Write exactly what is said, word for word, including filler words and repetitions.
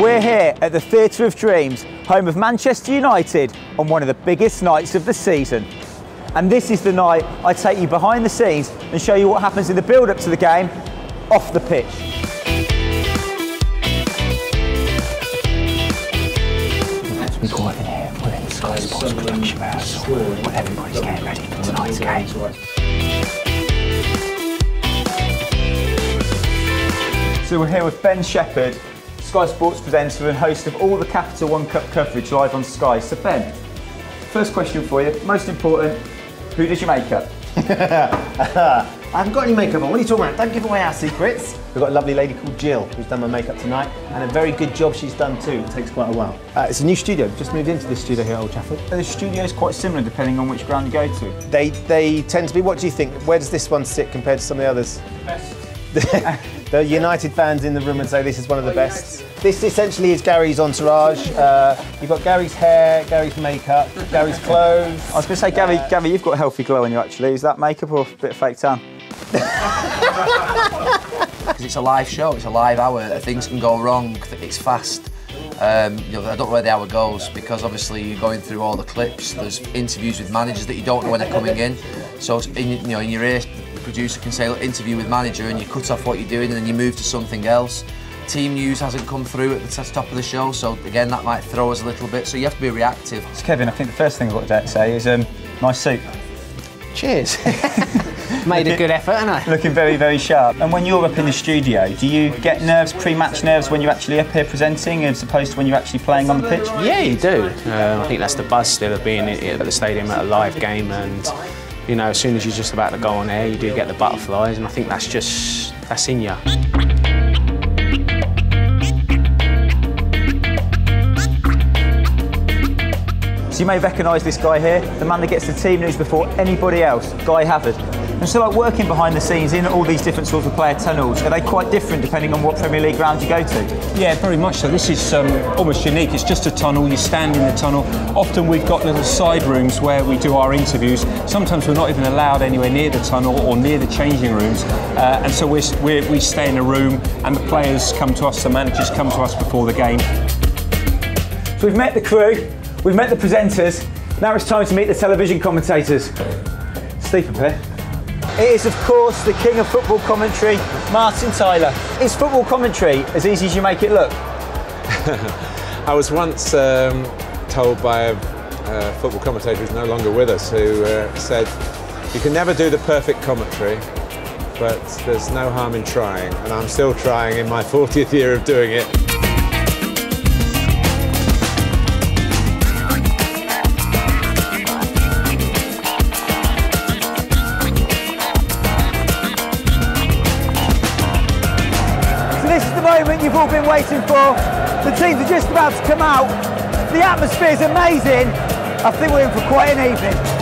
We're here at the Theatre of Dreams, home of Manchester United, on one of the biggest nights of the season. And this is the night I take you behind the scenes and show you what happens in the build-up to the game, off the pitch. Let's be quiet in here. We're in the Sky Sports production house where everybody's getting ready for tonight's game. So we're here with Ben Shephard, Sky Sports presenter and host of all the Capital One Cup coverage live on Sky. So Ben, first question for you, most important, who did you make up? I haven't got any makeup on, what are you talking about? Don't give away our secrets. We've got a lovely lady called Jill who's done my makeup tonight, and a very good job she's done too, it takes quite a while. Uh, it's a new studio, just moved into this studio here at Old Trafford. And the studio's quite similar depending on which ground you go to. They, they tend to be, what do you think, where does this one sit compared to some of the others? Best. The United fans in the room would say this is one of the best. This essentially is Gary's entourage. Uh, you've got Gary's hair, Gary's makeup, Gary's clothes. I was going to say, Gary, uh, Gary, you've got a healthy glow on you actually. Is that makeup or a bit of fake tan? Because it's a live show, it's a live hour. Things can go wrong, it's fast. Um, you know, I don't know where the hour goes because obviously you're going through all the clips. There's interviews with managers that you don't know when they're coming in. So it's in, you know, in your ear, producer can say, look, interview with manager, and you cut off what you're doing and then you move to something else. Team news hasn't come through at the top of the show, so again, that might throw us a little bit, so you have to be reactive. So Kevin, I think the first thing I've got to say is, um, nice suit. Cheers. Made a good effort, haven't I? Looking very, very sharp. And when you're up in the studio, do you get nerves, pre-match nerves, when you're actually up here presenting as opposed to when you're actually playing on the pitch? Yeah, you do. Uh, I think that's the buzz still of being at the stadium at a live game, and you know, as soon as you're just about to go on air, you do get the butterflies, and I think that's just, that's in you. So you may recognise this guy here, the man that gets the team news before anybody else, Guy Havord. And so, like, working behind the scenes in all these different sorts of player tunnels, are they quite different depending on what Premier League ground you go to? Yeah, very much so. This is um, almost unique. It's just a tunnel. You stand in the tunnel. Often we've got little side rooms where we do our interviews. Sometimes we're not even allowed anywhere near the tunnel or near the changing rooms. Uh, and so we're, we're, we stay in a room, and the players come to us, the managers come to us before the game. So we've met the crew, we've met the presenters. Now it's time to meet the television commentators. Steve, prepare. It is, of course, the king of football commentary, Martin Tyler. Is football commentary as easy as you make it look? I was once um, told by a uh, football commentator who's no longer with us, who uh, said, you can never do the perfect commentary, but there's no harm in trying. And I'm still trying in my fortieth year of doing it. You've all been waiting for. The teams are just about to come out. The atmosphere is amazing. I think we're in for quite an evening.